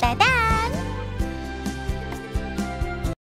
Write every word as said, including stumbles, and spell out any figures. Bye-bye.